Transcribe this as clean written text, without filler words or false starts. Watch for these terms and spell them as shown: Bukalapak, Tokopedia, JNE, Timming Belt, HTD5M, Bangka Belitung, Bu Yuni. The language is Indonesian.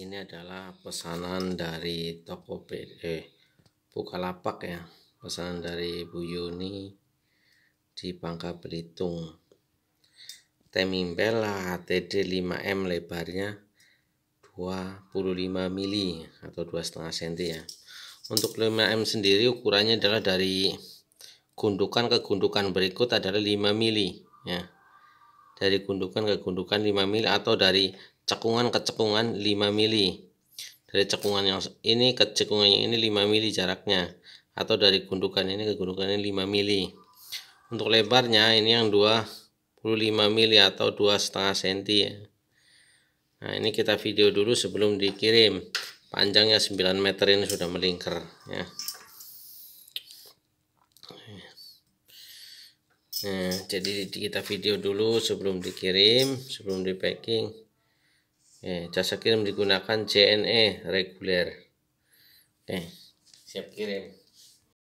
Ini adalah pesanan dari Tokopedia, Bukalapak ya, pesanan dari Bu Yuni di Bangka Belitung. Timing Belt HTD5M, lebarnya 25 mili atau 2,5 cm ya. Untuk 5M sendiri ukurannya adalah dari gundukan ke gundukan berikut adalah 5 mili ya. Dari gundukan ke gundukan 5 mili atau dari cekungan ke cekungan 5 mili. Dari cekungan yang ini ke cekungan yang ini 5 mili jaraknya, atau dari gundukan ini ke gundukan ini 5 mili. Untuk lebarnya ini yang 25 mili atau 2,5 cm ya. Nah, ini kita video dulu sebelum dikirim. Panjangnya 9 meter, ini sudah melingkar ya. Nah, jadi kita video dulu sebelum dikirim, sebelum di packing. Jasa kirim digunakan JNE reguler. Siap kirim.